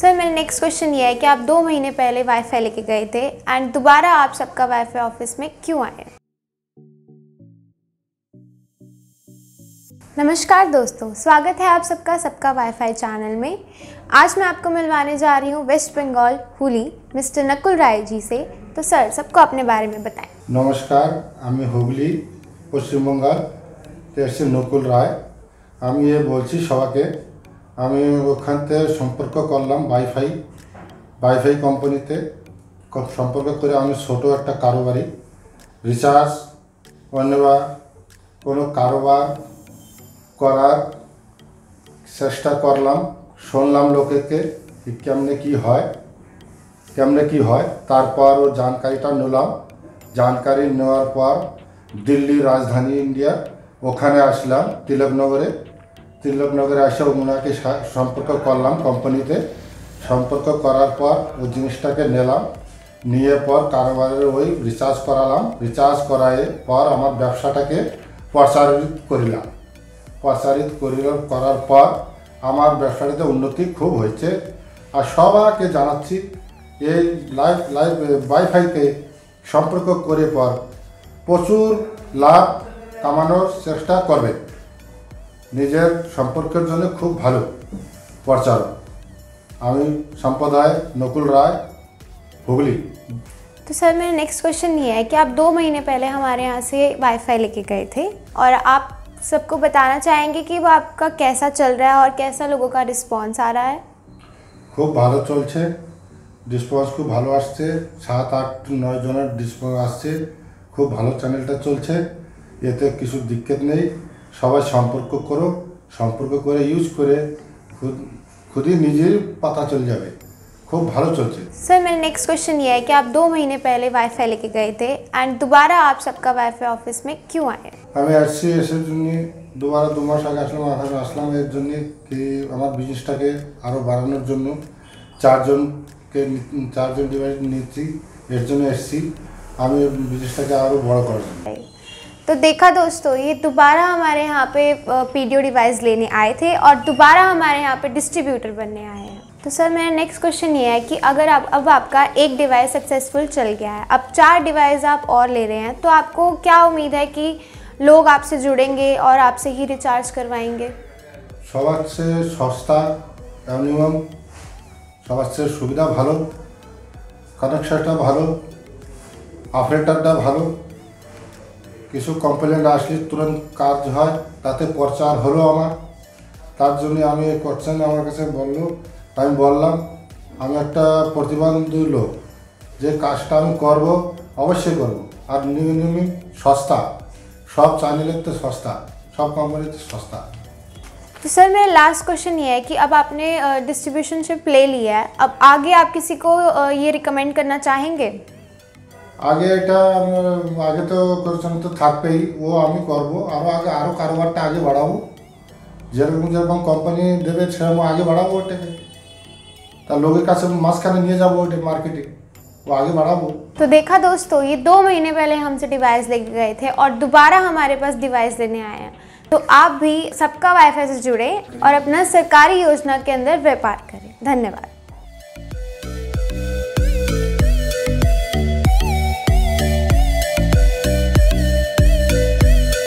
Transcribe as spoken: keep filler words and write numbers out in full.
Sir मेरा next question ये है कि आप दो महीने पहले वाईफाई लेके गए थे एंड दोबारा आप सबका वाईफाई ऑफिस में क्यों आए? नमस्कार दोस्तों, स्वागत है आप सबका सबका वाईफाई चैनल में। आज मैं आपको मिलवाने जा रही हूँ वेस्ट बंगाल हुगली मिस्टर नकुल राय जी से। तो सर सबको अपने बारे में बताएं। नमस्कार, आमी हुगली पश्चिम बंगाल से नकुल राय। आमी ये बोलছি সবাইকে আমি ওখান থেকে সম্পর্ক করলাম वाईफाई वाईफाई কোম্পানিতে সম্পর্ক করে আমি ছোট একটা কারবারি রিচার্জ অন্যবা কোনো কারবার করার চেষ্টা করলাম। শুনলাম লোকেকে কেমনে কি হয় কেমনে কি হয় তারপর ও জানকারিটা নিলাম। জানকারি নেওয়ার পর দিল্লি রাজধানী ইন্ডিয়া ওখানে আসলাম তিলকনগরে। तिलकनगरे आसा उना के सम्पर्क करलाम कोम्पानीते। सम्पर्क करार पर जिनिसटाके निलाम, निये पर कारोबारे ओई रिचार्ज करालाम। रिचार्ज कराए पर आमार व्यवसाटाके प्रसारित करिलाम। प्रसारित करिलाम करार पर आमार व्यवसायते उन्नति खूब होयेछे। आर सबाइके जानाच्छि एई लाइफ लाइफ वाईफाईते सम्पर्क करे पर प्रचुर लाभ कामानोर चेष्टा करबेन। निजेर सम्पर्केर जोन्नो खूब भालो प्रचारक आमी सम्प्रदाय नकुल राय हुगली। तो सर मेरा नेक्स्ट क्वेश्चन ये है कि आप दो महीने पहले हमारे यहाँ से वाईफाई लेके गए थे और आप सबको बताना चाहेंगे कि वो आपका कैसा चल रहा है और कैसा लोगों का रिस्पॉन्स आ रहा है? खूब भालो चलछे, रिस्पन्स खूब भालो आसछे। सात आठ नौ जनेर रिस्पन्स आसछे। खूब भालो चैनलटा चलछे, एते किछु दिक्कत नेई। সবাই সম্পর্ক করো, সম্পর্ক করে ইউজ করে खुद खुद ही निजे पता चल जाए। खूब ভালো চলছে। सर मेरा नेक्स्ट क्वेश्चन ये है कि आप दो महीने पहले वाईफाई लेके गए थे एंड दोबारा आप सबका वाईफाई ऑफिस में क्यों आए? আমি আসছি এর জন্য, दोबारा दो मास आगे আসলাম। আগে আসলাম এর জন্য कि আমার বিজনেসটাকে আরো বাড়ানোর জন্য চারজনকে চারজন ডিভাইস নিচ্ছি, এর জন্য আসছি আমি বিজনেসটাকে আরো বড় করার জন্য। तो देखा दोस्तों, ये दोबारा हमारे यहाँ पे पीडीओ डिवाइस लेने आए थे और दोबारा हमारे यहाँ पे डिस्ट्रीब्यूटर बनने आए हैं। तो सर मेरा नेक्स्ट क्वेश्चन ये है कि अगर आप अब आपका एक डिवाइस सक्सेसफुल चल गया है, अब चार डिवाइस आप और ले रहे हैं, तो आपको क्या उम्मीद है कि लोग आपसे जुड़ेंगे और आपसे ही रिचार्ज करवाएंगे? सबसे से सस्ता मिनिमम सबसे सुविधा भालो, कनेक्शनटा भालो, ऑपरेटरटा भालो। किछु कमप्लेन आसले तुरंत काज हय, ताते प्रचार हलो। आमार तार जोन्नो आमी एई क्वेश्चन आमार काछे बोललो। आमी बोललाम आमी एकटा प्रतिबंधी लोक, जे काजटा आमी करबो अवश्यई करबो। आर नियमित सस्ता, सब चैनेलेते सस्ता, सब कोम्पानिते सस्ता। तो सर मेरा लास्ट क्वेश्चन ये है कि अब आपने डिस्ट्रीब्यूशनशिप ले लिया है, अब आगे आप किसी को ये रिकमेंड करना चाहेंगे? आगे এটা आगे तो করছন তো থাকবেই, ও আমি করব। আর আগে আরো কারবারটা আগে বাড়াবো, যেরকম যেরকম কোম্পানি দেবে সেরকম আগে বাড়াবো। ওটাকে তার লোকের কাছে মাঝখানে নিয়ে যাবো, ওটা মার্কেটিং वो आगे बढ़ाओ। तो देखा दोस्तों, ये दो महीने पहले हमसे डिवाइस लेके गए थे और दोबारा हमारे पास डिवाइस लेने आए हैं। तो आप भी सबका वाईफाई से जुड़े और अपना सरकारी योजना के अंदर व्यापार करें। धन्यवाद।